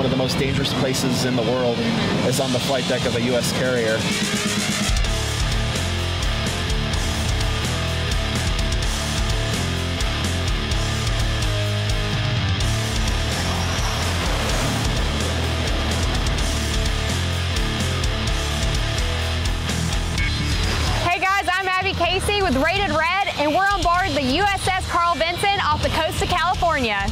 one of the most dangerous places in the world is on the flight deck of a U.S. carrier. Abby Casey with Rated Red, and we're on board the USS Carl Vinson off the coast of California.